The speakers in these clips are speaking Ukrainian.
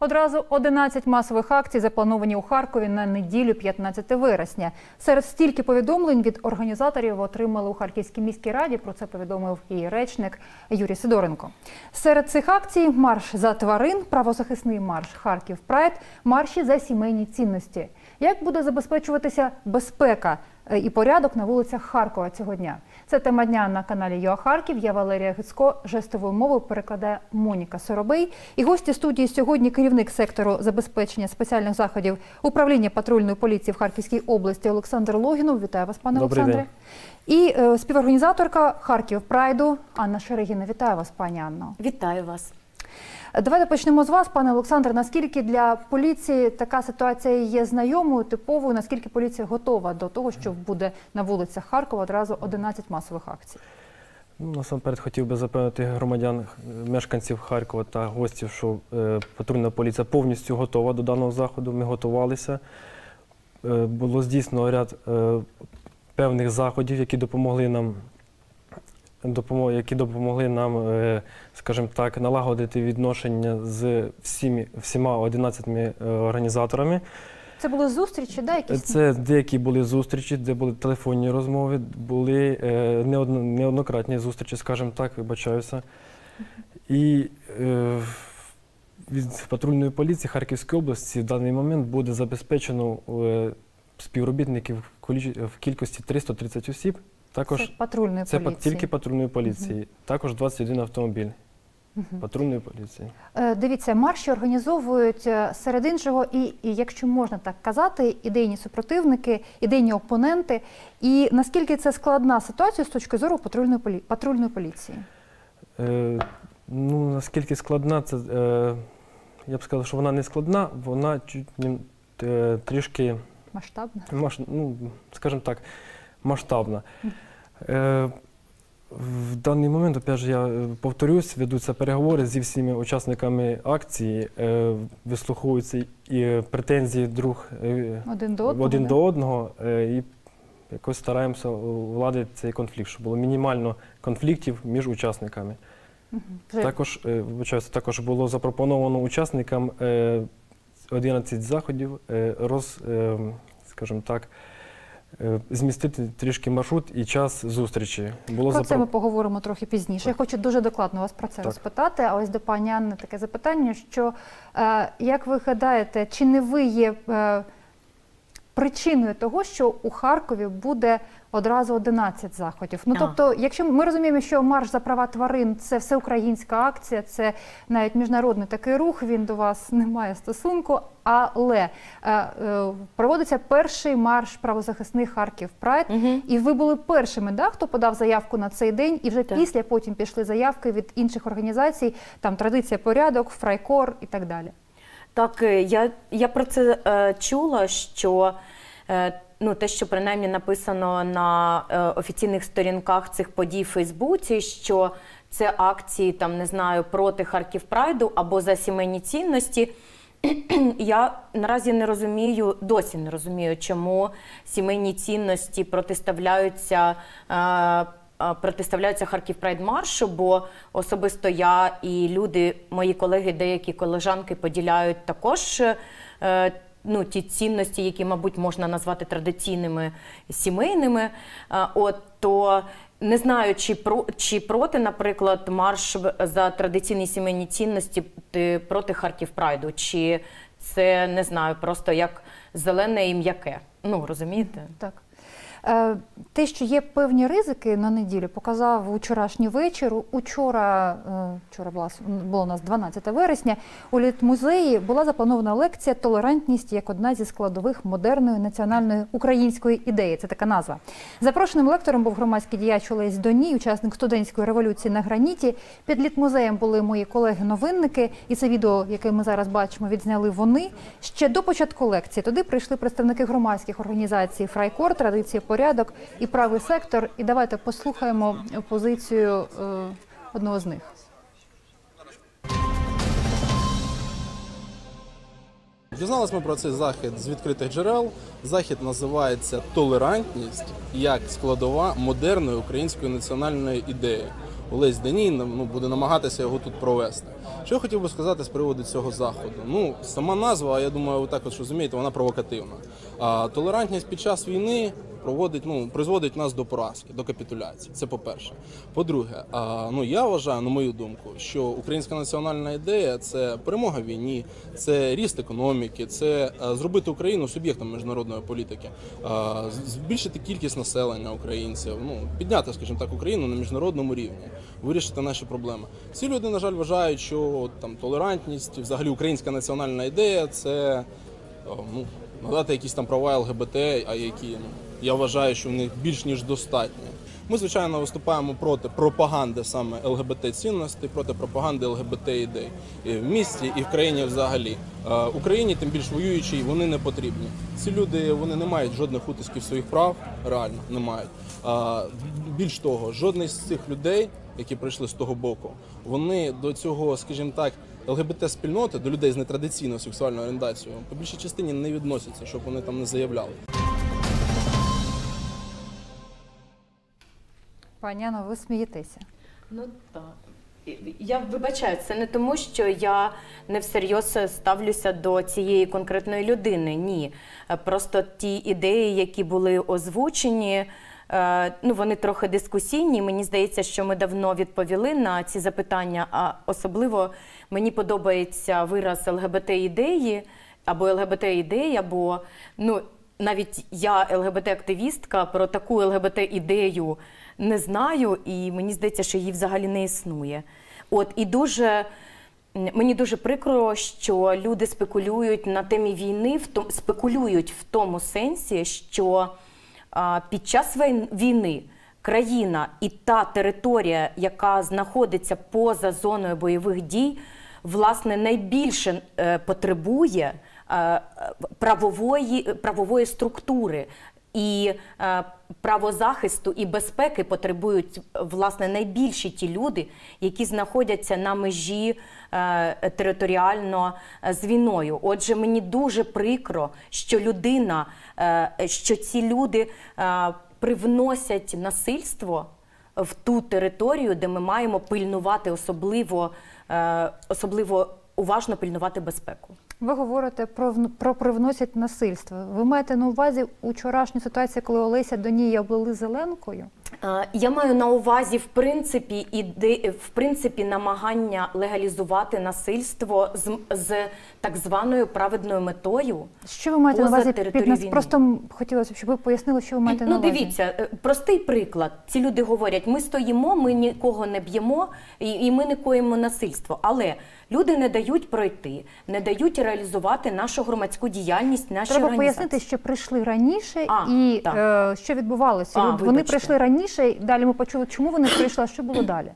Одразу 11 масових акцій заплановані у Харкові на неділю 15 вересня. Серед стільки повідомлень від організаторів отримали у Харківській міській раді, про це повідомив її речник Юрій Сидоренко. Серед цих акцій – марш за тварин, правозахисний марш «Харків Прайд», марші за сімейні цінності. Як буде забезпечуватися безпека і порядок на вулицях Харкова цього дня? Це тема дня на каналі «ЮА Харків». Я Валерія Гицько, жестовою мовою перекладає Моніка Соробей. І гості студії сьогодні – керівник сектору забезпечення спеціальних заходів Управління патрульної поліції в Харківській області Олександр Логінов. Вітаю вас, пане Олександре. І співорганізаторка «Харків Прайду» Анна Шаригіна. Вітаю вас, пані Анно. Вітаю вас. Давайте почнемо з вас, пане Олександре. Наскільки для поліції така ситуація є знайомою, типовою? Наскільки поліція готова до того, що буде на вулицях Харкова одразу 11 масових акцій? Насамперед хотів би запевнити громадян, мешканців Харкова та гостів, що патрульна поліція повністю готова до даного заходу. Ми готувалися. Було здійснено ряд певних заходів, які допомогли нам скажімо так, налагодити відношення з всіма 11 організаторами. Це були зустрічі, да, якісь? Це деякі були зустрічі, де були телефонні розмови, були неоднократні зустрічі, скажімо так, вибачаюся. І від патрульної поліції Харківської області в даний момент буде забезпечено співробітників в кількості 330 осіб. Також це тільки патрульної поліції, також 21 автомобіль патрульної поліції. Дивіться, марші організовують серед іншого і, якщо можна так казати, ідейні супротивники, ідейні опоненти. І наскільки це складна ситуація з точки зору патрульної поліції? Ну, наскільки складна, це, я б сказав, що вона не складна, вона трішки масштабна. Ну, скажімо так, масштабна. В даний момент, опять же, я повторюсь, ведуться переговори зі всіми учасниками акції, вислуховуються і претензії один до одного, і якось стараємося владити цей конфлікт, щоб було мінімально конфліктів між учасниками. Також було запропоновано учасникам 11 заходів, скажімо так, змістити трішки маршрут і час зустрічі. Про це ми поговоримо трохи пізніше. Так. Я хочу дуже докладно вас про це розпитати. А ось до пані Анни таке запитання, що, як ви гадаєте, чи не ви є причиною того, що у Харкові буде одразу 11 заходів? Ну, тобто, якщо ми розуміємо, що марш за права тварин – це всеукраїнська акція, це навіть міжнародний такий рух, він до вас не має стосунку, але проводиться перший марш правозахисний «Харків Прайд», і ви були першими, да, хто подав заявку на цей день, і вже після потім пішли заявки від інших організацій, там «Традиція, порядок», «Фрайкор» і так далі. Так, я про це чула, що ну, те, що принаймні написано на офіційних сторінках цих подій в Фейсбуці, що це акції, там, не знаю, проти «Харків Прайду» або за сімейні цінності. Я наразі не розумію, досі не розумію, чому сімейні цінності протиставляються «Харків Прайд маршу», бо особисто я і люди, мої колеги, деякі колежанки поділяють також ну, ті цінності, які, мабуть, можна назвати традиційними, сімейними. То не знаю, чи проти, наприклад, марш за традиційні сімейні цінності проти «Харків Прайду», чи це, не знаю, просто як зелене і м'яке. Ну, розумієте? Так. Те, що є певні ризики на неділю, показав вчорашній вечір. Вчора було у нас 12 вересня, у Літмузеї була запланована лекція «Толерантність як одна зі складових модерної національної української ідеї». Це така назва. Запрошеним лектором був громадський діяч Олесь Доній, учасник студентської революції на граніті. Під Літмузеєм були мої колеги-новинники, і це відео, яке ми зараз бачимо, відзняли вони. Ще до початку лекції туди прийшли представники громадських організацій «Фрайкор», «Традиція, порядок» і «Правий сектор». І давайте послухаємо позицію одного з них. Дізналися ми про цей захід з відкритих джерел. Захід називається «Толерантність як складова модерної української національної ідеї». Олесь Доній буде намагатися його тут провести. Що я хотів би сказати з приводу цього заходу? Сама назва, я думаю, ви також розумієте, вона провокативна. Толерантність під час війни призводить нас до поразки, до капітуляції. Це по-перше. По-друге, я вважаю, на мою думку, що українська національна ідея – це перемога в війні, це ріст економіки, це зробити Україну суб'єктом міжнародної політики, збільшити кількість населення українців, підняти, скажімо так, Україну на міжнародному рівні, вирішити наші проблеми. Всі люди, на жаль, вважають, що толерантність, взагалі українська національна ідея – це надати якісь права ЛГБТ, які... Я вважаю, що в них більш ніж достатньо. Ми, звичайно, виступаємо проти пропаганди саме ЛГБТ-цінностей, проти пропаганди ЛГБТ-ідей в місті і в країні взагалі. Україні, тим більш воюючій, вони не потрібні. Ці люди, вони не мають жодних утисків своїх прав, реально не мають. Більш того, жодний з цих людей, які прийшли з того боку, вони до цього, скажімо так, ЛГБТ-спільноти, до людей з нетрадиційною сексуальною орієнтацією, по більшій частині не відносяться, щоб вони там не заявляли. Пані Анно, ви смієтеся? Ну так. Я вибачаю, це не тому, що я не всерйоз ставлюся до цієї конкретної людини, ні. Просто ті ідеї, які були озвучені, вони трохи дискусійні. Мені здається, що ми давно відповіли на ці запитання, а особливо мені подобається вираз ЛГБТ-ідеї, або ЛГБТ-ідеї, або... Навіть я, ЛГБТ-активістка, про таку ЛГБТ-ідею не знаю, і мені здається, що її взагалі не існує. І мені дуже прикро, що люди спекулюють на темі війни, спекулюють в тому сенсі, що під час війни країна і та територія, яка знаходиться поза зоною бойових дій, власне, найбільше потребує правової структури і правозахисту і безпеки потребують, власне, найбільші ті люди, які знаходяться на межі територіально з війною. Отже, мені дуже прикро, що ці люди привносять насильство в ту територію, де ми маємо пильнувати, особливо уважно пильнувати безпеку. Ви говорите про привносять насильство. Ви маєте на увазі учорашню ситуацію, коли Олеся Донія облили зеленкою? Я маю на увазі, в принципі, намагання легалізувати насильство з так званою праведною метою. Що ви маєте на увазі під нас? Просто хотілося б, щоб ви пояснили, що ви маєте на увазі. Дивіться, простий приклад. Ці люди говорять, ми стоїмо, ми нікого не б'ємо і ми не коїмо насильство. Але люди не дають пройти, не дають реалізувати нашу громадську діяльність, наші організації. Треба пояснити, що прийшли раніше і що відбувалося. Вони прийшли раніше, далі ми почули, чому вони прийшли, а що було далі?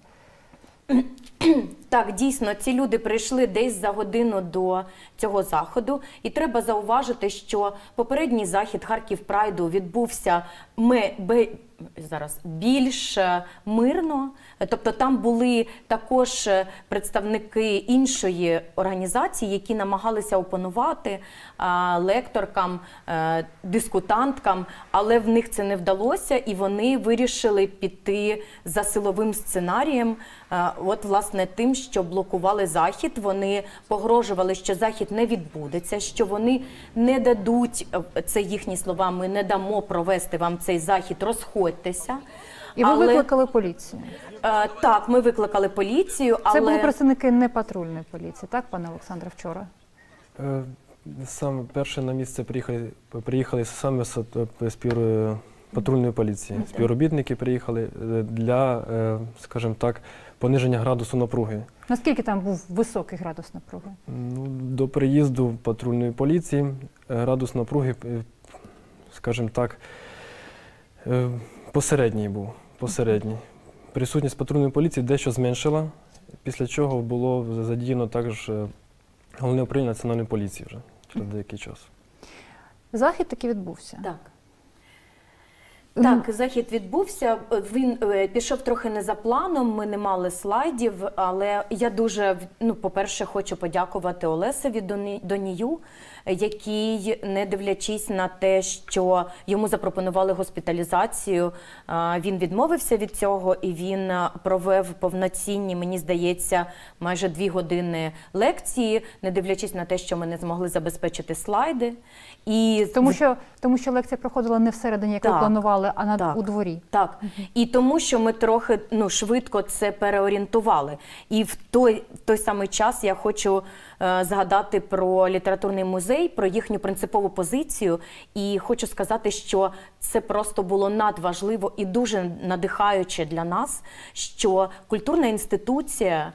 Так, дійсно, ці люди прийшли десь за годину до цього заходу. І треба зауважити, що попередній захід Харків Прайду відбувся більш мирно. Тобто там були також представники іншої організації, які намагалися опонувати лекторкам, дискутанткам, але в них це не вдалося, і вони вирішили піти за силовим сценарієм, власне, тим, що блокували захід. Вони погрожували, що захід не відбудеться, що вони не дадуть, це їхні слова, ми не дамо провести вам цей захід, розходьтеся. І ви викликали поліцію? Так, ми викликали поліцію, але... Це були представники не патрульної поліції, так, пане Олександре, вчора? Саме перше на місце приїхали саме з патрульної поліції. Співробітники приїхали для, скажімо так, пониження градусу напруги. Наскільки там був високий градус напруги? До приїзду патрульної поліції градус напруги, скажімо так, посередній був, посередній. Присутність патрульної поліції дещо зменшила, після чого було задіяно також Головне управління національної поліції вже через деякий час. Захід таки відбувся? Так. Так, захід відбувся, він пішов трохи не за планом, ми не мали слайдів, але я дуже, по-перше, хочу подякувати Олесеві Донію, який, не дивлячись на те, що йому запропонували госпіталізацію, він відмовився від цього і він провів повноцінні, мені здається, майже 2 години лекції, не дивлячись на те, що ми не змогли забезпечити слайди. І... Тому що лекція проходила не всередині, як ви планували, а у дворі. Так, і тому що ми трохи швидко це переорієнтували. І в той самий час я хочу згадати про літературний музей, про їхню принципову позицію. І хочу сказати, що це просто було надважливо і дуже надихаюче для нас, що культурна інституція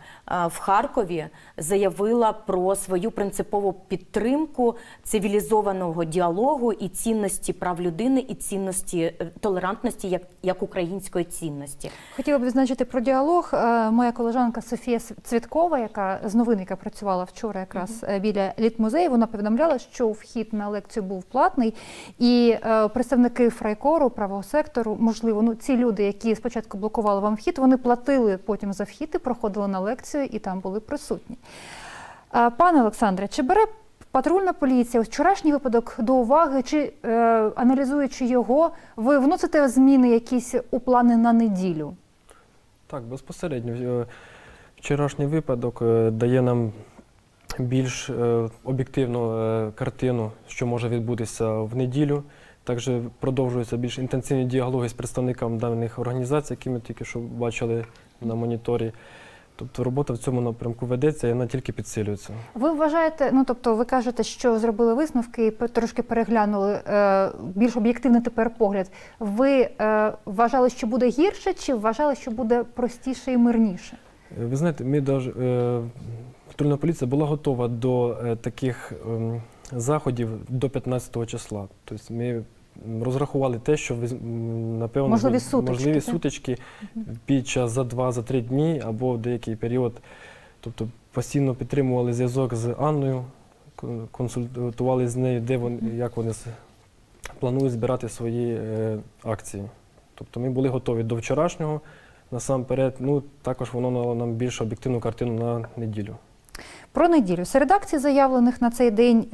в Харкові заявила про свою принципову підтримку цивілізованого діалогу і цінності прав людини, і цінності толерантності як української цінності. Хотіла б відзначити про діалог. Моя колежанка Софія Цвіткова, яка з новин, яка працювала вчора якраз біля літмузею, вона повідомляла, що вхід на лекцію був платний, і представники фрайкору, правого сектору, можливо, ці люди, які спочатку блокували вам вхід, вони платили потім за вхід і проходили на лекцію, і там були присутні. Пане Олександре, чи бере патрульна поліція вчорашній випадок до уваги, чи, аналізуючи його, ви вносите зміни якісь у плани на неділю? Так, безпосередньо. Вчорашній випадок дає нам більш об'єктивну картину, що може відбутися в неділю. Також продовжуються більш інтенсивні діалоги з представниками даних організацій, які ми тільки що бачили на моніторі. Тобто робота в цьому напрямку ведеться і вона тільки підсилюється. Ви вважаєте, ви кажете, що зробили висновки і трошки переглянули більш об'єктивний тепер погляд. Ви вважали, що буде гірше, чи вважали, що буде простіше і мирніше? Ви знаєте, патрульна поліція була готова до таких заходів до 15-го числа. Тобто ми розрахували те, що, напевно, можливі сутички під час за 2-3 дні або в деякий період. Тобто постійно підтримували зв'язок з Анною, консультували з нею, як вони планують збирати свої акції. Тобто ми були готові до вчорашнього. Насамперед, також воно дало нам більш об'єктивну картину на неділю. Про неділю. Серед акцій, заявлених на цей день,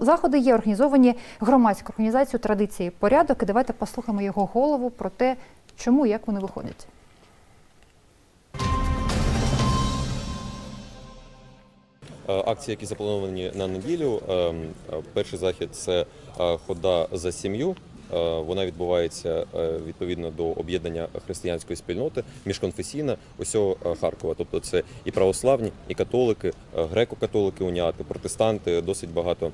заходи є організовані громадською організацією «Традиції порядок». І давайте послухаємо його голову про те, чому і як вони виходять. Акції, які заплановані на неділю. Перший захід – це хода за сім'ю. Вона відбувається відповідно до об'єднання християнської спільноти, міжконфесійна усього Харкова. Тобто це і православні, і католики, греко-католики, уніати, протестанти, досить багато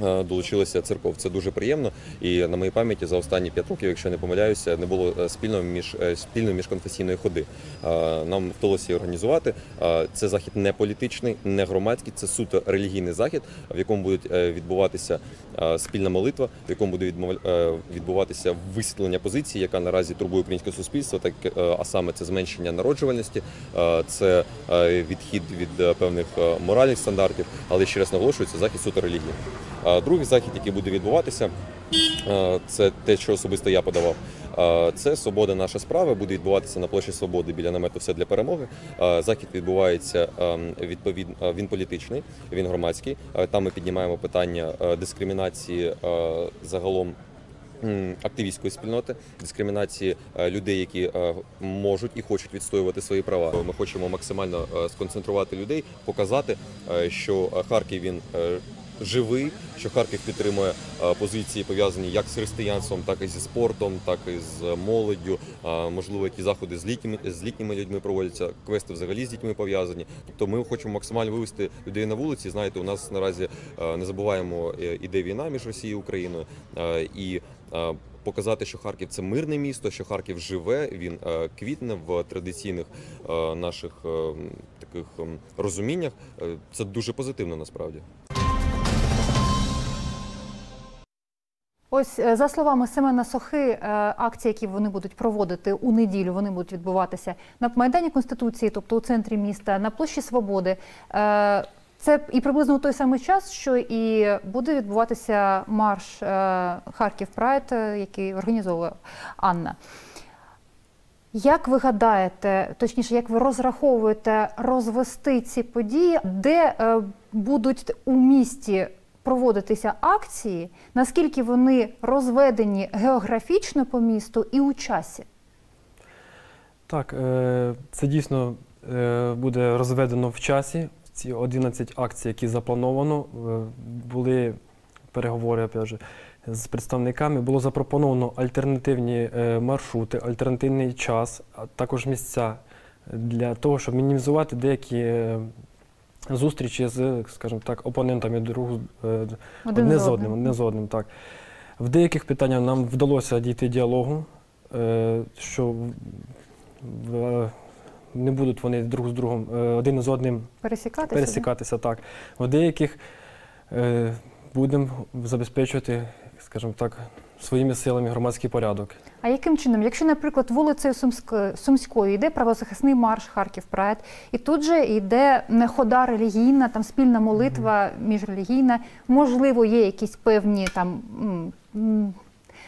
долучилися церков. Це дуже приємно. І на моїй пам'яті за останні 5 років, якщо не помиляюся, не було спільної міжконфесійної ходи. Нам вдалося її організувати. Це захід не політичний, не громадський, це суто релігійний захід, в якому буде відбуватися спільна молитва, в якому буде відбуватися висвітлення позиції, яка наразі турбує українське суспільство, а саме це зменшення народжуваності, це відхід від певних моральних стандартів, але ще раз наголошую, це захід суто релігійний. Другий захід, який буде відбуватися, це те, що особисто я подавав, це «Свобода – наша справа», буде відбуватися на площі Свободи біля намету «Все для перемоги». Захід відбувається, він політичний, він громадський, там ми піднімаємо питання дискримінації загалом активістської спільноти, дискримінації людей, які можуть і хочуть відстоювати свої права. Ми хочемо максимально сконцентрувати людей, показати, що Харків він живий, що Харків підтримує позиції, пов'язані як з християнством, так і зі спортом, так і з молоддю. Можливо, які заходи з літніми людьми проводяться, квести взагалі з дітьми пов'язані. Тобто ми хочемо максимально вивести людей на вулиці. Знаєте, у нас наразі, не забуваємо, іде війна між Росією і Україною. І показати, що Харків – це мирне місто, що Харків живе, він квітне в традиційних наших таких розуміннях. Це дуже позитивно насправді. Ось, за словами Семена Сохи, акції, які вони будуть проводити у неділю, вони будуть відбуватися на Майдані Конституції, тобто у центрі міста, на площі Свободи. Це і приблизно у той самий час, що і буде відбуватися марш «Харків Прайд», який організовує Анна. Як ви гадаєте, точніше, як ви розраховуєте розвести ці події, де будуть у місті проводитися акції, наскільки вони розведені географічно по місту і у часі? Так, це дійсно буде розведено в часі. Ці 11 акцій, які заплановано, були переговори з представниками, було запропоновано альтернативні маршрути, альтернативний час, а також місця для того, щоб мінімізувати деякі зустрічі з, скажімо так, опонентами одне з одним. Так. В деяких питаннях нам вдалося дійти діалогу, що не будуть вони один з одним пересікатися. Так. В деяких будемо забезпечувати, скажімо так, своїми силами громадський порядок. А яким чином? Якщо, наприклад, вулицею Сумською йде правозахисний марш «Харків Прайд», і тут же йде хода релігійна, там спільна молитва міжрелігійна, можливо, є якісь певні там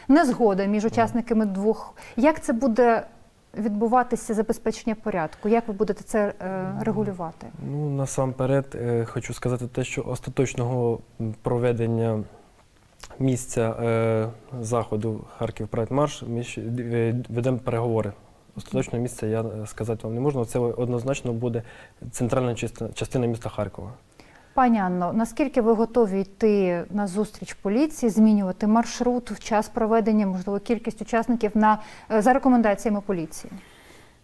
незгоди між учасниками двох. Як це буде відбуватися забезпечення порядку? Як ви будете це регулювати? Ну, насамперед, хочу сказати те, що остаточного проведення місця заходу «Харків Прайд Марш» ми ведемо переговори. Остаточного місця я сказати вам не можу, але це однозначно буде центральна частина міста Харкова. Пані Анно, наскільки ви готові йти на зустріч поліції, змінювати маршрут, час проведення, можливо, кількість учасників за рекомендаціями поліції?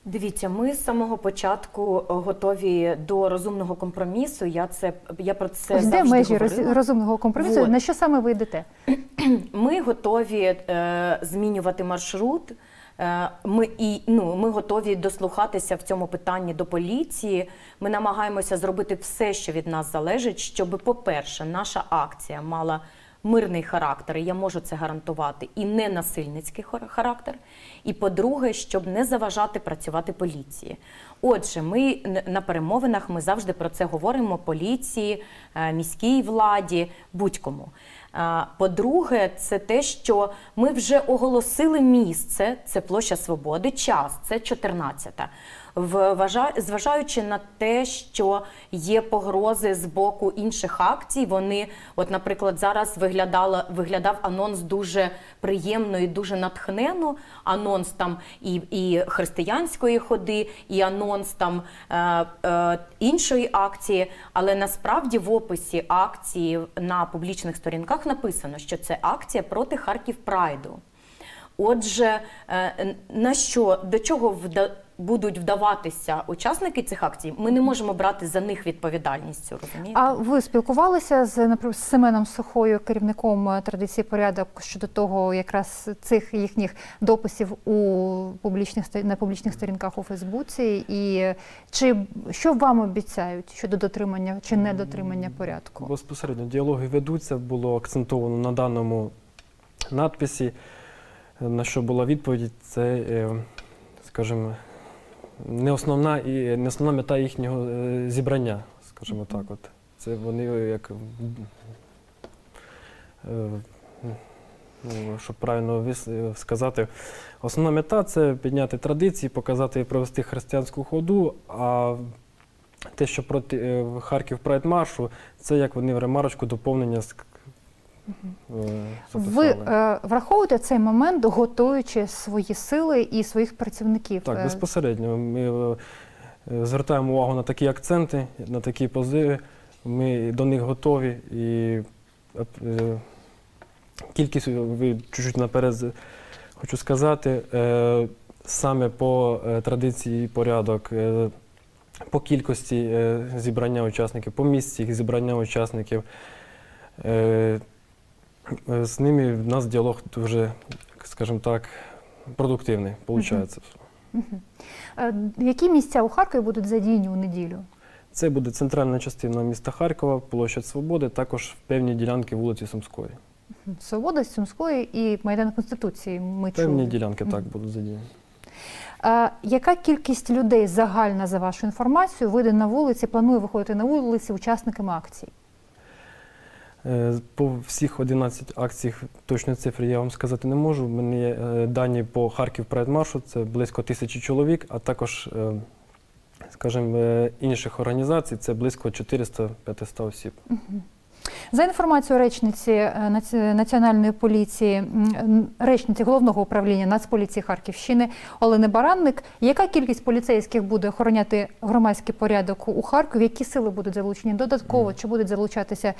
Дивіться, ми з самого початку готові до розумного компромісу. Я про це завжди говорила. Ось де межі розумного компромісу? На що саме ви йдете? Ми готові змінювати маршрут. Ми готові дослухатися в цьому питанні до поліції. Ми намагаємося зробити все, що від нас залежить, щоб, по-перше, наша акція мала мирний характер, і я можу це гарантувати, і не насильницький характер. І, по-друге, щоб не заважати працювати поліції. Отже, ми на перемовинах ми завжди про це говоримо поліції, міській владі, будь-кому. По-друге, це те, що ми вже оголосили місце, це площа Свободи, час, це 14-та. Зважаючи на те, що є погрози з боку інших акцій, вони, от, наприклад, зараз виглядав анонс дуже приємно і дуже натхненно, анонс там і християнської ходи, і анонс там іншої акції, але насправді в описі акції на публічних сторінках написано, що це акція проти Харків Прайду. Отже, до чого будуть вдаватися учасники цих акцій, ми не можемо брати за них відповідальність. Розумієте? А ви спілкувалися з Семеном Сокхою, керівником традиції порядок, щодо того, якраз цих їхніх дописів на публічних сторінках у Фейсбуці? І що вам обіцяють щодо дотримання чи недотримання порядку? Безпосередньо діалоги ведуться, було акцентовано на даному надписі. На що була відповідь, це, скажімо, не основна мета їхнього зібрання, скажімо так. От. Це вони як, щоб правильно сказати, основна мета – це підняти традиції, показати і провести християнську ходу, а те, що проти Харків Прайд Маршу, це, як вони в ремарочку, доповнення записали. Ви враховуєте цей момент, готуючи свої сили і своїх працівників? Так, безпосередньо. Ми звертаємо увагу на такі акценти, на такі позиви. Ми до них готові. І кількість, чуть-чуть наперед хочу сказати, саме по традиції порядок, по кількості зібрання учасників, по місці їх зібрання учасників, з ними в нас діалог дуже, скажімо так, продуктивний, виходить. Які місця у Харкові будуть задіяні у неділю? Це буде центральна частина міста Харкова, площа Свободи, також певні ділянки вулиці Сумської. Свободи, Сумської і Майдан Конституції ми чули. Певні ділянки, так, будуть задіяні. Яка кількість людей загальна, за вашу інформацію, вийде на вулиці, планує виходити на вулиці учасниками акцій? По всіх 11 акціях точної цифри я вам сказати не можу. У мене є дані по Харків Прайд маршу, це близько 1000 чоловік, а також, скажімо, інших організацій, це близько 400-500 осіб. За інформацією речниці Національної поліції, речниці Головного управління Нацполіції Харківщини Олени Баранник, яка кількість поліцейських буде охороняти громадський порядок у Харкові? Які сили будуть залучені додатково? Чи будуть залучатися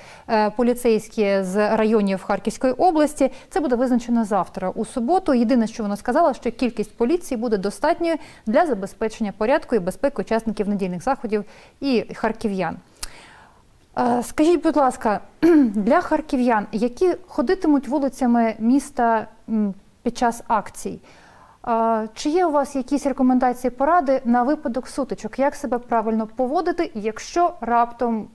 поліцейські з районів Харківської області? Це буде визначено завтра, у суботу. Єдине, що вона сказала, що кількість поліції буде достатньою для забезпечення порядку і безпеки учасників недільних заходів і харків'ян. Скажіть, будь ласка, для харків'ян, які ходитимуть вулицями міста під час акцій, чи є у вас якісь рекомендації, поради на випадок сутичок, як себе правильно поводити, якщо раптом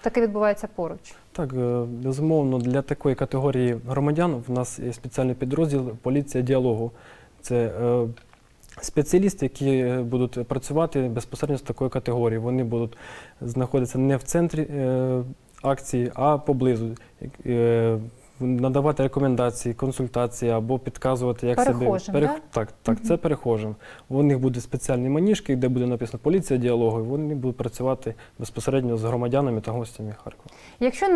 таке відбувається поруч? Так, безумовно, для такої категорії громадян в нас є спеціальний підрозділ «Поліція діалогу». Це спеціалісти, які будуть працювати безпосередньо з такою категорією. Вони будуть знаходитися не в центрі акції, а поблизу. Надавати рекомендації, консультації або підказувати, як себе... Так, це перехожим. У них будуть спеціальні маніжки, де буде написано «Поліція діалогу», і вони будуть працювати безпосередньо з громадянами та гостями Харкова. Якщо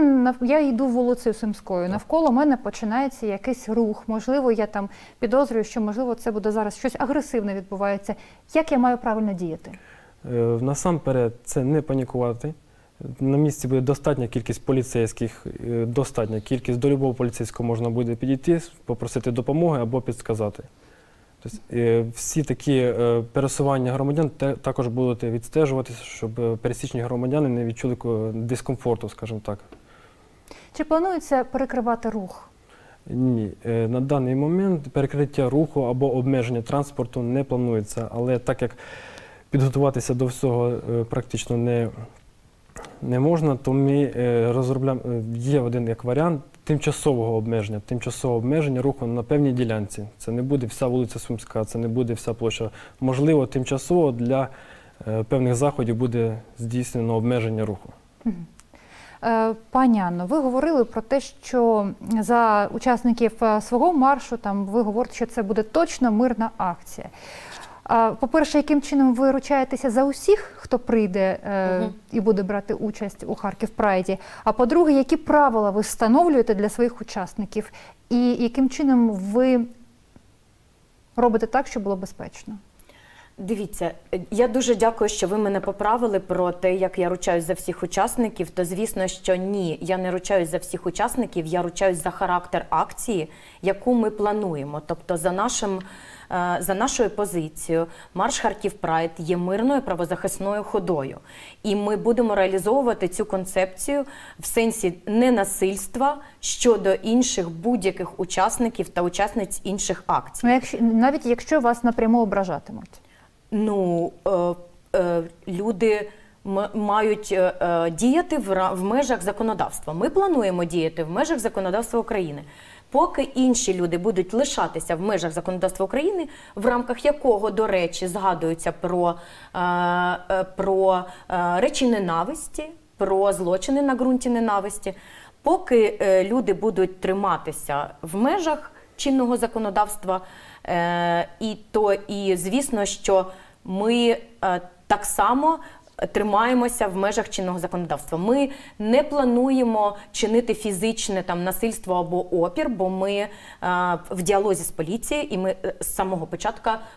я йду вулицею Сумською, навколо мене починається якийсь рух, можливо, я там підозрюю, що можливо це буде зараз щось агресивне відбувається. Як я маю правильно діяти? Насамперед, це не панікувати. На місці буде достатня кількість поліцейських, достатня кількість, до любого поліцейського можна буде підійти, попросити допомоги або підсказати. Тобто всі такі пересування громадян також будуть відстежуватися, щоб пересічні громадяни не відчули дискомфорту, скажімо так. Чи планується перекривати рух? Ні. На даний момент перекриття руху або обмеження транспорту не планується, але так як підготуватися до всього практично не можна, то ми розробляємо, є один як варіант тимчасового обмеження руху на певній ділянці. Це не буде вся вулиця Сумська, це не буде вся площа. Можливо, тимчасово для певних заходів буде здійснено обмеження руху. Пані Анно, ви говорили про те, що за учасників свого маршу, там, ви говорите, що це буде точно мирна акція. По-перше, яким чином ви ручаєтеся за усіх, хто прийде і буде брати участь у Харків Прайді? А по-друге, які правила ви встановлюєте для своїх учасників? І яким чином ви робите так, щоб було безпечно? Дивіться, я дуже дякую, що ви мене поправили про те, як я ручаюсь за всіх учасників. То, звісно, що ні, я не ручаюсь за всіх учасників, я ручаюсь за характер акції, яку ми плануємо. Тобто за нашою позицією, марш Харків Прайд є мирною правозахисною ходою. І ми будемо реалізовувати цю концепцію в сенсі ненасильства щодо інших будь-яких учасників та учасниць інших акцій. Навіть якщо вас напряму ображатимуть? Ну, люди мають діяти в межах законодавства. Ми плануємо діяти в межах законодавства України. Поки інші люди будуть лишатися в межах законодавства України, в рамках якого, до речі, згадується про речі ненависті, про злочини на ґрунті ненависті, поки люди будуть триматися в межах чинного законодавства, і звісно, що ми так само тримаємося в межах чинного законодавства. Ми не плануємо чинити фізичне насильство або опір, бо ми в діалозі з поліцією, і ми з самого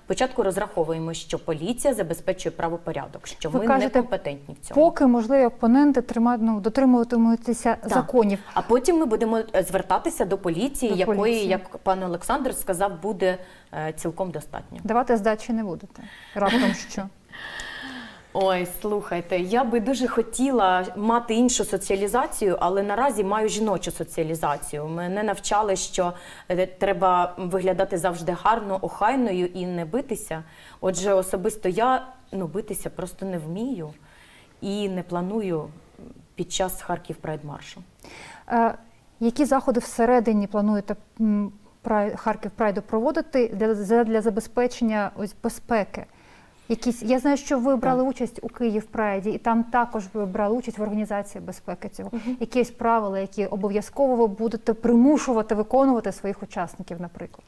початку розраховуємо, що поліція забезпечує правопорядок, що ми некомпетентні в цьому. Поки, можливо, опоненти дотримуватимуться законів. А потім ми будемо звертатися до поліції, якої, як пан Олександр сказав, буде цілком достатньо. Давати здачі не будете? Раптом що? Ой, слухайте, я би дуже хотіла мати іншу соціалізацію, але наразі маю жіночу соціалізацію. Мене навчали, що треба виглядати завжди гарно, охайною і не битися. Отже, особисто я битися просто не вмію і не планую під час Харків Прайд-маршу. Які заходи всередині плануєте Харків Прайду проводити для забезпечення безпеки? Я знаю, що ви брали участь у Київ Прайді, і там також ви брали участь в організації безпеки цього. Якісь правила, які обов'язково ви будете примушувати виконувати своїх учасників, наприклад?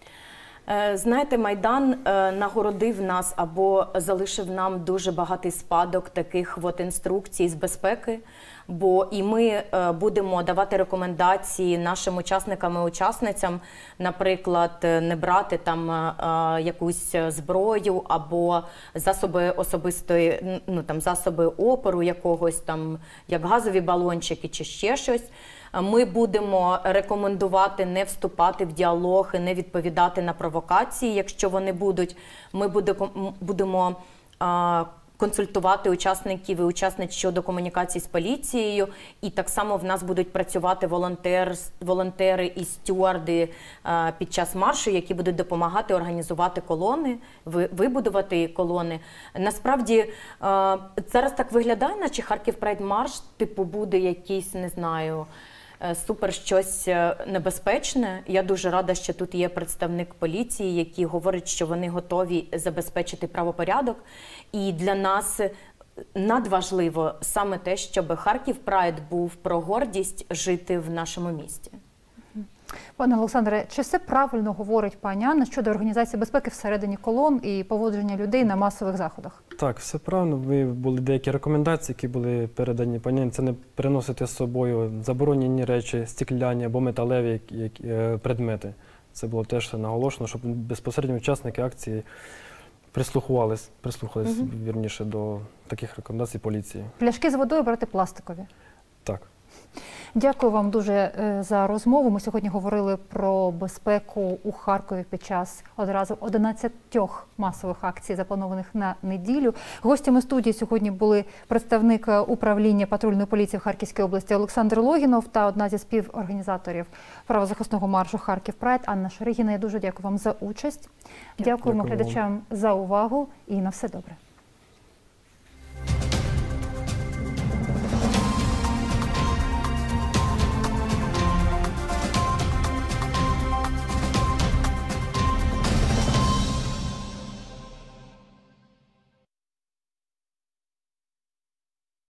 Знаєте, Майдан нагородив нас або залишив нам дуже багатий спадок таких от інструкцій з безпеки, бо і ми будемо давати рекомендації нашим учасникам і учасницям, наприклад, не брати там якусь зброю або засоби особистої, засоби опору якогось, там, як газові балончики чи ще щось. Ми будемо рекомендувати не вступати в діалог і не відповідати на провокації, якщо вони будуть. Ми будемо консультувати учасників і учасниць щодо комунікації з поліцією. І так само в нас будуть працювати волонтери і стюарди під час маршу, які будуть допомагати організувати колони, вибудувати колони. Насправді, зараз так виглядає, наче Харків Прайд марш, типу, буде якийсь, не знаю, супер щось небезпечне. Я дуже рада, що тут є представник поліції, який говорить, що вони готові забезпечити правопорядок. І для нас надважливо саме те, щоб Харків Прайд був про гордість жити в нашому місті. Пане Олександре, чи все правильно говорить пані Анна щодо організації безпеки всередині колон і поводження людей на масових заходах? Так, все правильно. Були деякі рекомендації, які були передані пані Анні. Це не приносити з собою заборонені речі, стекляні або металеві предмети. Це було теж наголошено, щоб безпосередньо учасники акції прислухались, вірніше, до таких рекомендацій поліції. Пляшки з водою брати пластикові? Так. Дякую вам дуже за розмову. Ми сьогодні говорили про безпеку у Харкові під час одразу 11 масових акцій, запланованих на неділю. Гостями студії сьогодні були представник управління патрульної поліції в Харківській області Олександр Логінов та одна зі співорганізаторів правозахисного маршу «Харків Прайд» Анна Шаригіна. Я дуже дякую вам за участь. Дякуємо глядачам за увагу і на все добре.